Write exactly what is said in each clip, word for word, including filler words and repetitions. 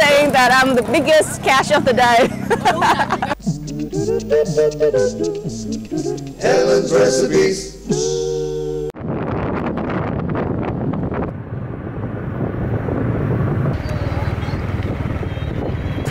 saying that I'm the biggest catch of the day. Helen's Recipes.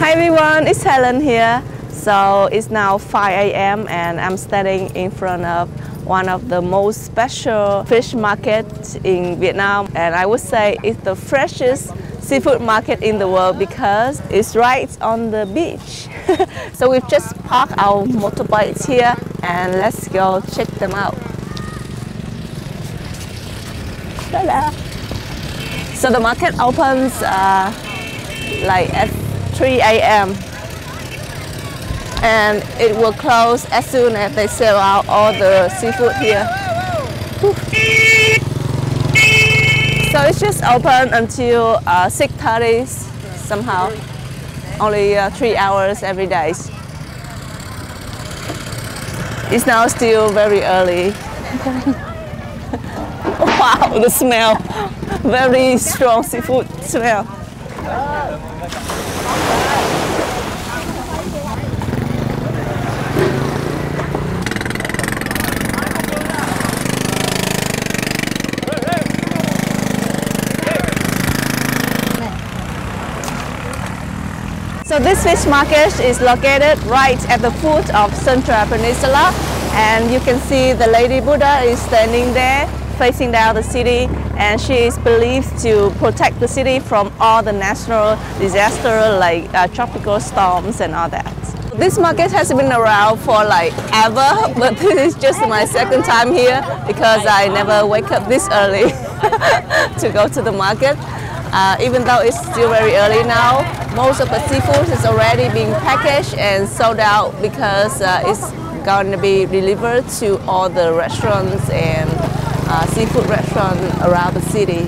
Hi everyone, it's Helen here. So it's now five A M and I'm standing in front of one of the most special fish markets in Vietnam, and I would say it's the freshest seafood market in the world because it's right on the beach. So we've just parked our motorbikes here and let's go check them out. So the market opens uh, like at three A M and it will close as soon as they sell out all the seafood here. So it's just open until uh, six thirty somehow, only uh, three hours every day. It's now still very early. Wow, the smell, very strong seafood smell. So this fish market is located right at the foot of Central Peninsula, and you can see the Lady Buddha is standing there facing down the city, and she is believed to protect the city from all the natural disasters like uh, tropical storms and all that. This market has been around for like ever, but this is just my second time here because I never wake up this early to go to the market. Uh, even though it's still very early now, most of the seafood is already being packaged and sold out because uh, it's going to be delivered to all the restaurants and uh, seafood restaurants around the city.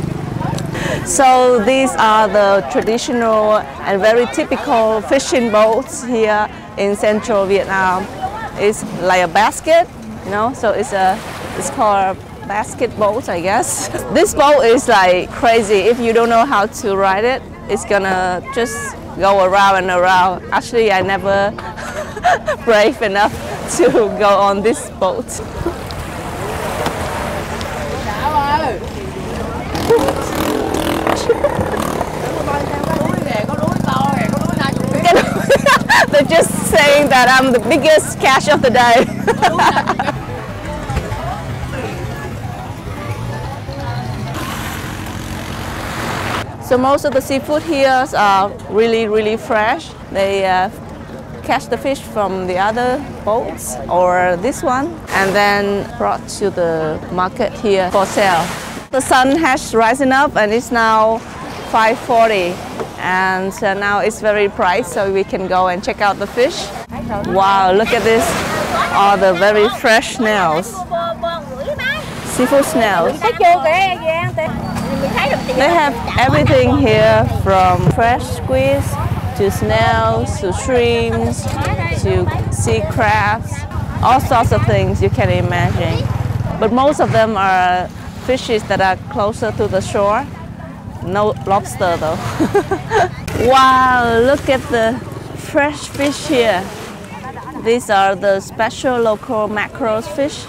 So these are the traditional and very typical fishing boats here in Central Vietnam. It's like a basket, you know, so it's, a, it's called basket boat, I guess. This boat is like crazy. If you don't know how to ride it, it's gonna just go around and around. Actually, I never brave enough to go on this boat. They're just saying that I'm the biggest catch of the day. So most of the seafood here are really, really fresh. They uh, catch the fish from the other boats or this one and then brought to the market here for sale. The sun has risen up and it's now five forty, and uh, now it's very bright, so we can go and check out the fish. Wow, look at this, all the very fresh snails, seafood snails. They have everything here, from fresh squid to snails to shrimps to sea crabs, all sorts of things you can imagine. But most of them are fishes that are closer to the shore. No lobster though. Wow, look at the fresh fish here. These are the special local mackerel fish.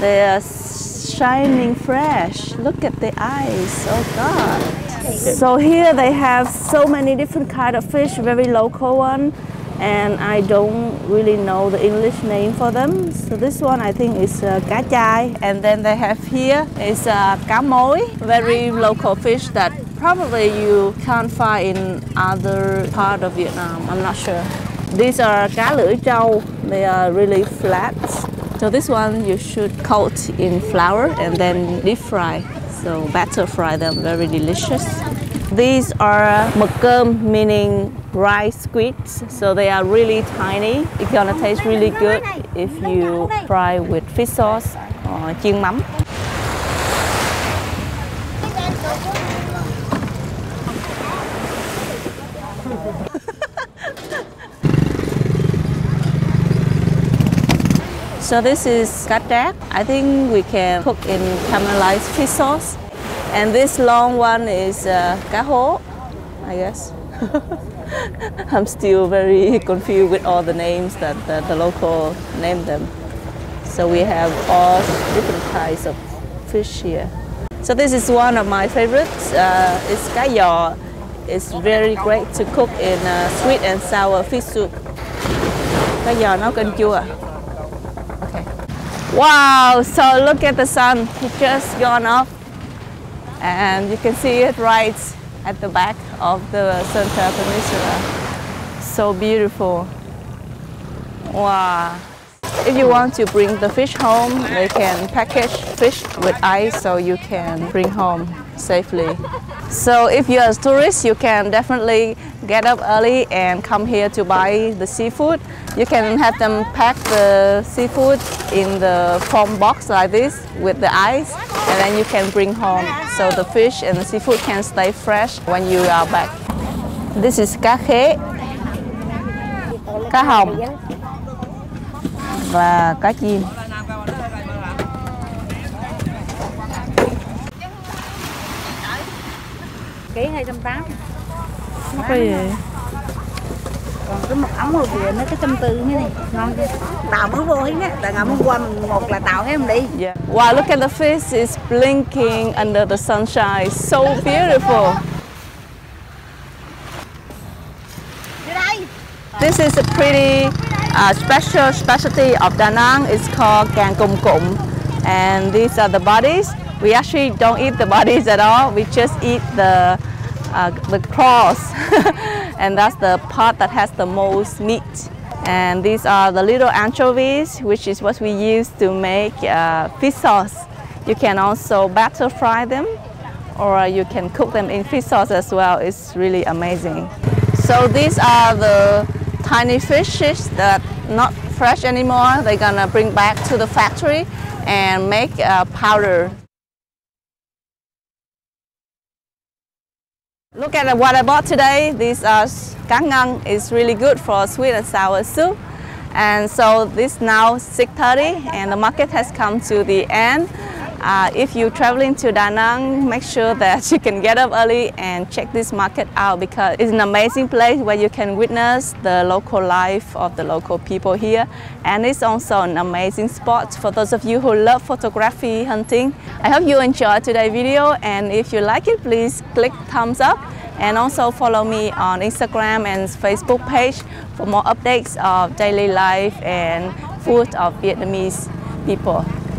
They are shining fresh. Look at the eyes. Oh God. So here they have so many different kind of fish, very local one, and I don't really know the English name for them. So this one I think is uh, cá chai, and then they have here is uh, cá mối, very local fish that probably you can't find in other part of Vietnam. I'm not sure. These are cá lưỡi trâu. They are really flat. So this one you should coat in flour and then deep fry. So batter fry them, very delicious. These are mực cơm, meaning rice squids. So they are really tiny. It's gonna taste really good if you fry with fish sauce or chiên mắm. So this is cá trác. I think we can cook in caramelized fish sauce. And this long one is uh, cá hố, I guess. I'm still very confused with all the names that, that the local name them. So we have all different kinds of fish here. So this is one of my favorites. Uh, it's cá giò. It's very great to cook in uh, sweet and sour fish soup. Cá giò nấu canh chua. Okay. Wow! So look at the sun. It's just gone off, and you can see it right at the back of the Central Peninsula. So beautiful. Wow. If you want to bring the fish home, they can package fish with ice so you can bring home safely. So if you're a tourist, you can definitely get up early and come here to buy the seafood. You can have them pack the seafood in the foam box like this with the ice, and then you can bring home. So the fish and the seafood can stay fresh when you are back. This is cá khế, cá hồng và cá chim. Ký hai trăm tám mươi. Mắc cái gì? Còn cái mực ống rồi kìa, nó cái một trăm bốn mươi như này. Ngon kìa. Tàu mới vô hết á, tại ngày hôm qua mình một là tàu hết mình đi. Yeah. Wow, look at the fish, it's blinking under the sunshine. So beautiful. This is a pretty uh, special specialty of Da Nang. It's called Gang Kung Kung. And these are the bodies. We actually don't eat the bodies at all. We just eat the uh, the claws, and that's the part that has the most meat. And these are the little anchovies, which is what we use to make uh, fish sauce. You can also batter fry them, or you can cook them in fish sauce as well. It's really amazing. So these are the tiny fishes that are not fresh anymore. They're gonna bring back to the factory and make uh, powder. Look at what I bought today. These are cá ngân. It's really good for sweet and sour soup. And so this now six thirty, and the market has come to the end. Uh, if you're traveling to Da Nang, make sure that you can get up early and check this market out, because it's an amazing place where you can witness the local life of the local people here. And it's also an amazing spot for those of you who love photography hunting. I hope you enjoyed today's video, and if you like it, please click thumbs up and also follow me on Instagram and Facebook page for more updates of daily life and food of Vietnamese people.